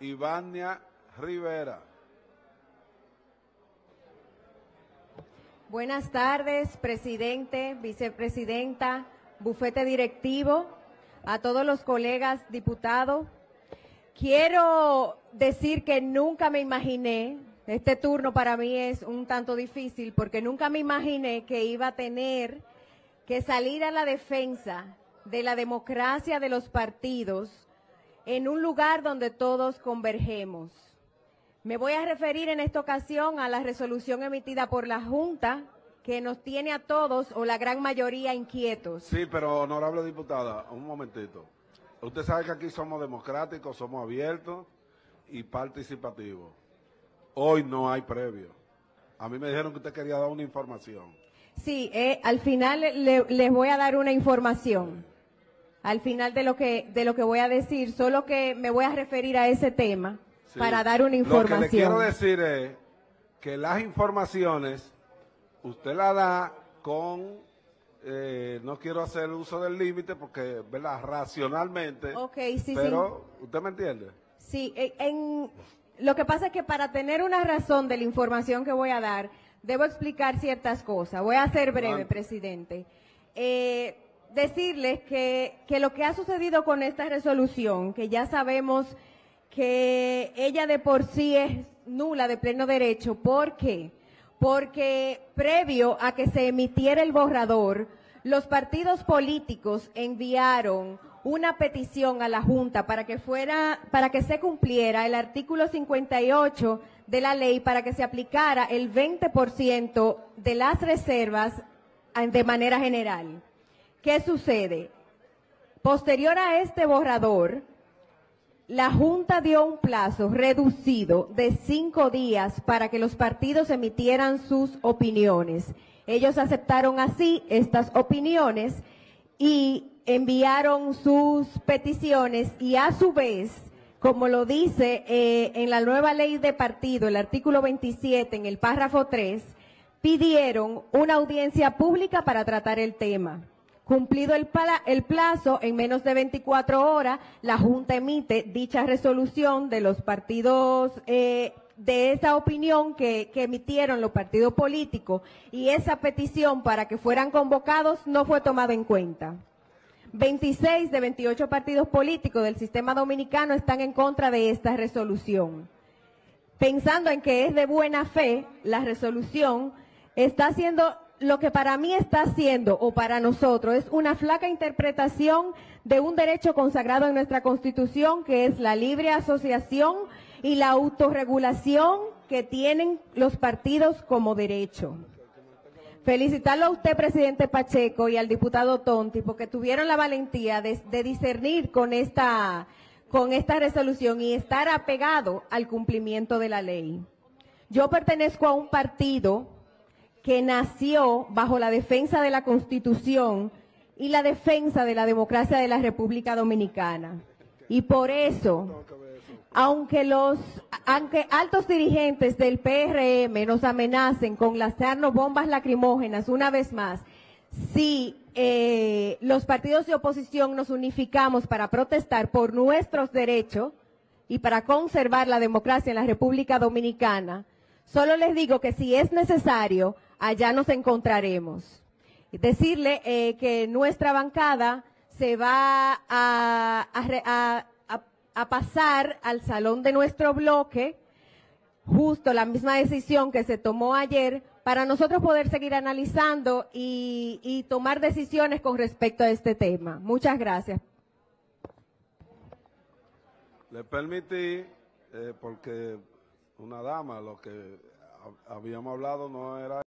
Ivannia Rivera. Buenas tardes, presidente, vicepresidenta, bufete directivo, a todos los colegas diputados. Quiero decir que nunca me imaginé, este turno para mí es un tanto difícil, porque nunca me imaginé que iba a tener que salir a la defensa de la democracia de los partidos en un lugar donde todos convergemos. Me voy a referir en esta ocasión a la resolución emitida por la Junta, que nos tiene a todos, o la gran mayoría, inquietos. Sí, pero honorable diputada, un momentito. Usted sabe que aquí somos democráticos, somos abiertos y participativos. Hoy no hay previo. A mí me dijeron que usted quería dar una información. Sí, al final les voy a dar una información. Al final de lo que voy a decir, solo que me voy a referir a ese tema. Sí. Para dar una información. Lo que le quiero decir es que las informaciones usted las da con, no quiero hacer uso del límite porque, ¿verdad? Racionalmente, okay, sí, pero sí. ¿Usted me entiende? Sí, lo que pasa es que para tener una razón de la información que voy a dar, debo explicar ciertas cosas. Voy a ser breve, presidente. Decirles que lo que ha sucedido con esta resolución, que ya sabemos que ella de por sí es nula de pleno derecho. ¿Por qué? Porque previo a que se emitiera el borrador, los partidos políticos enviaron una petición a la Junta para que se cumpliera el artículo 58 de la ley, para que se aplicara el 20% de las reservas de manera general. ¿Qué sucede? Posterior a este borrador, la Junta dio un plazo reducido de 5 días para que los partidos emitieran sus opiniones. Ellos aceptaron así estas opiniones y enviaron sus peticiones, y a su vez, como lo dice en la nueva ley de partido, el artículo 27, en el párrafo 3, pidieron una audiencia pública para tratar el tema. Cumplido el plazo, en menos de 24 horas, la Junta emite dicha resolución de los partidos, de esa opinión que emitieron los partidos políticos, y esa petición para que fueran convocados no fue tomada en cuenta. 26 de 28 partidos políticos del sistema dominicano están en contra de esta resolución. Pensando en que es de buena fe, la resolución está siendo... Lo que para mí está haciendo, o para nosotros, es una flaca interpretación de un derecho consagrado en nuestra Constitución, que es la libre asociación y la autorregulación que tienen los partidos como derecho. Felicitarlo a usted, presidente Pacheco, y al diputado Tonti, porque tuvieron la valentía de discernir con esta resolución y estar apegado al cumplimiento de la ley. Yo pertenezco a un partido que nació bajo la defensa de la Constitución y la defensa de la democracia de la República Dominicana. Y por eso, aunque altos dirigentes del PRM nos amenacen con lanzarnos bombas lacrimógenas una vez más, si los partidos de oposición nos unificamos para protestar por nuestros derechos y para conservar la democracia en la República Dominicana, solo les digo que si es necesario, allá nos encontraremos. Decirle que nuestra bancada se va a pasar al salón de nuestro bloque, justo la misma decisión que se tomó ayer, para nosotros poder seguir analizando y tomar decisiones con respecto a este tema. Muchas gracias. Le permití, porque una dama, lo que habíamos hablado no era...